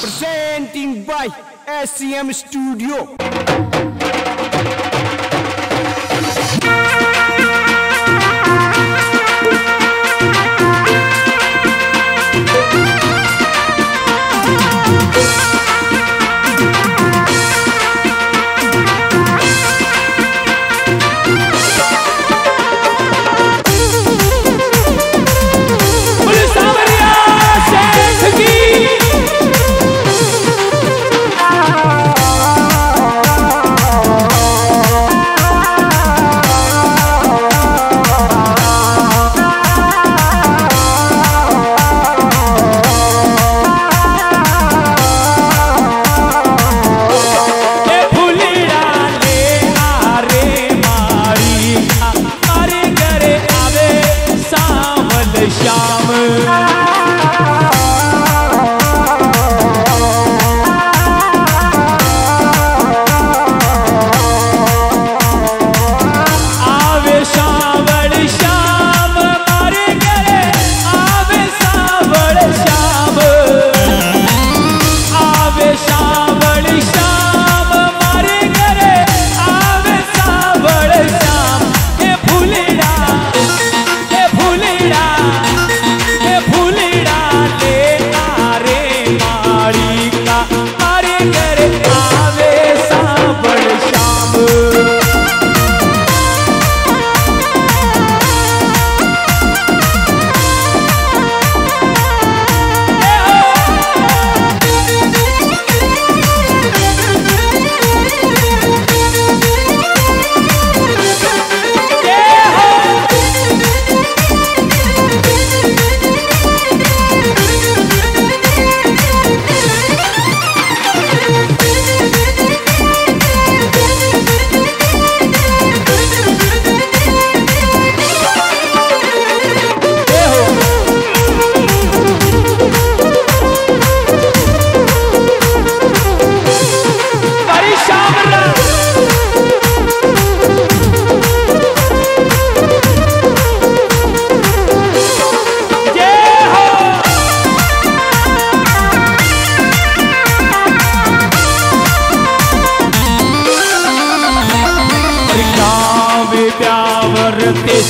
presenting by SCM Studio.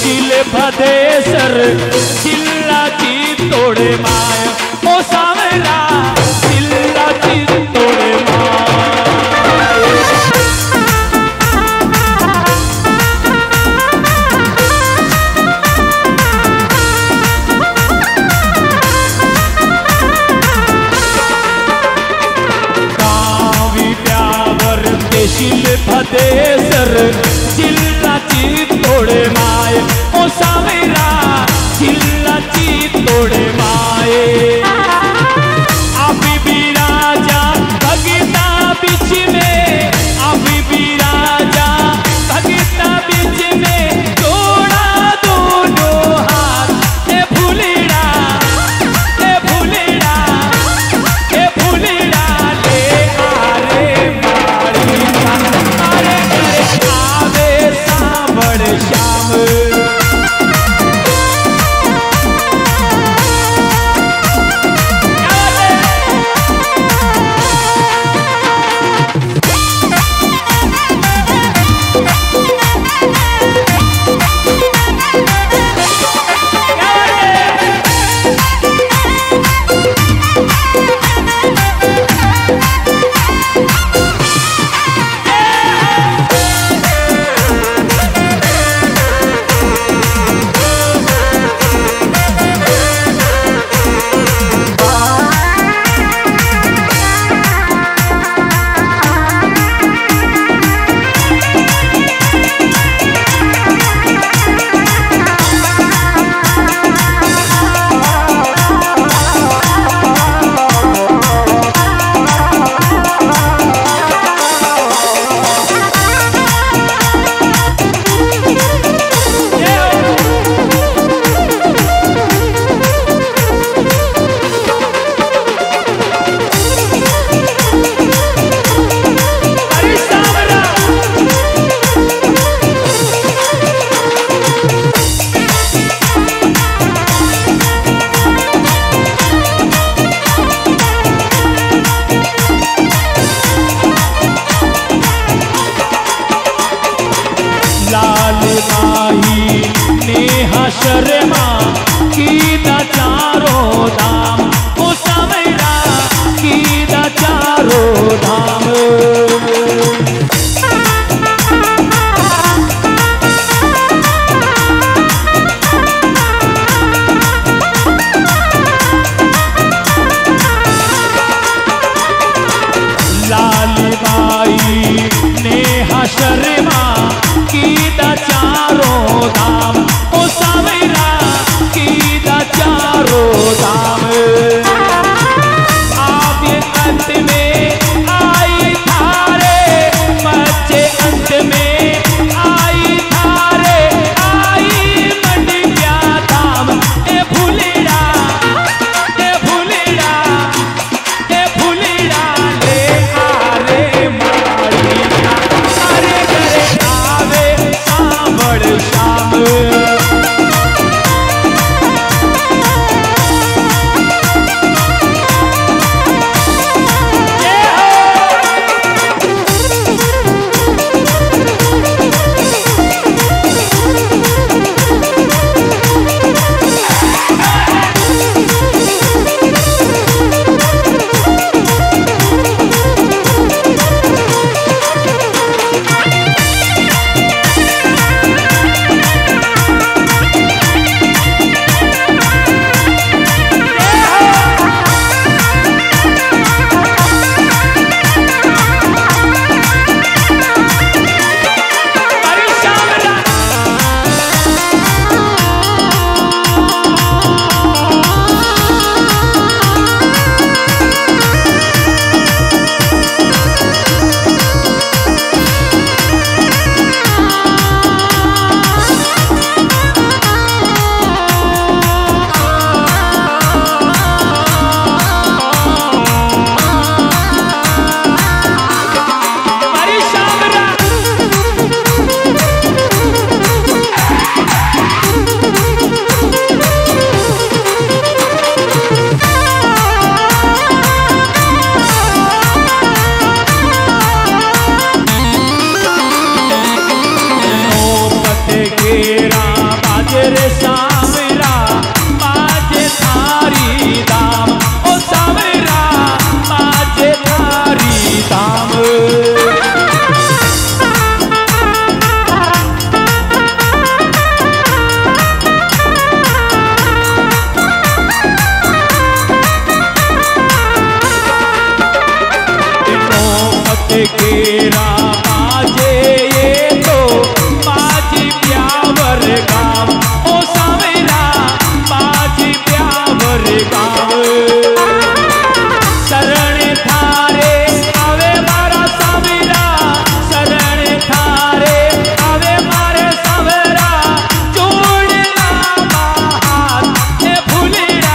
दिल भदेसर चिल्ला की तोड़े माया ओ सावरा चिल्ला की तोड़े माया कावी प्यावर दिल भदेसर चिल्ला की तोड़े माए ओ सावेरा चिल्ला ची तोड़े माए अभी भी राजा भगता बीच में अभी भी राजा भगता बीच में तोड़ा दोनों हाथ ए भुलेड़ा ले आरे मारी आरे करे आवे सावड़ श्याम तेरा आजे ये तो माझी प्यावर गाव ओ सावेरा माझी प्यावर गाव शरण थारे आवे मारा सावेरा शरण थारे आवे मारे सावेरा जोड़ना हाथ हे भूलेड़ा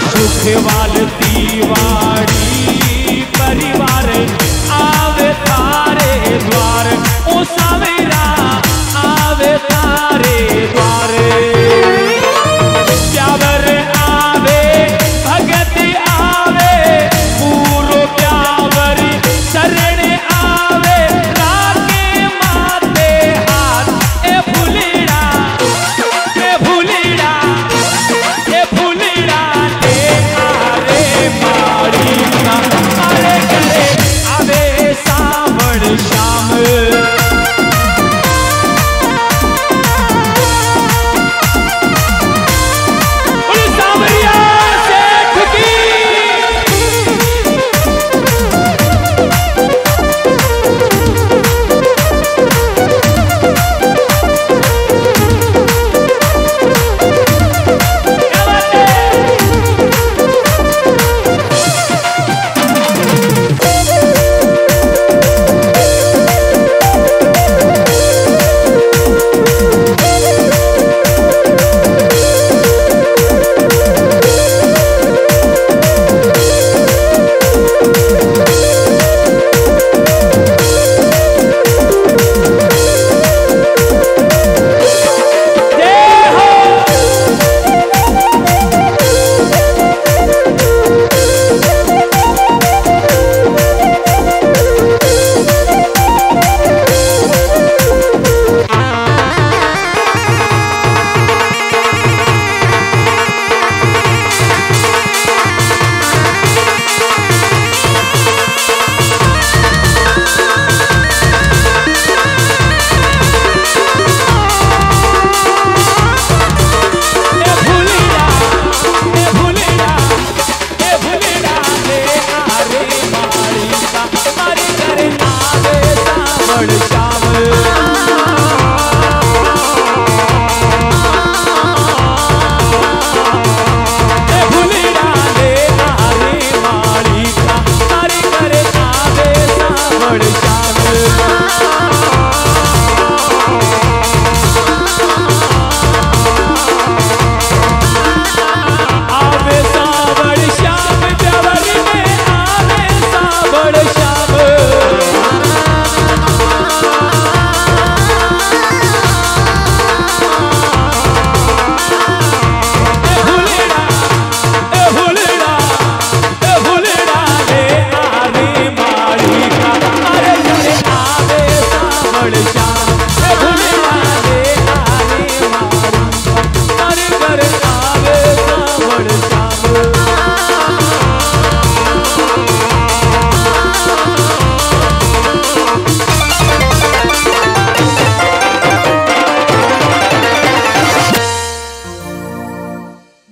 सुखवाल तिवारी परिवार आवे तारे द्वार ओ सावेरा आवे तारे द्वार प्यावर आवे भगत आवे पूरो प्यावर शरण आवे राके माते हाथ ए भूलेड़ा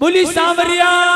بولی سامریا